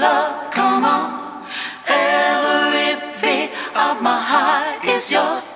love, come on. Every beat of my heart is yours.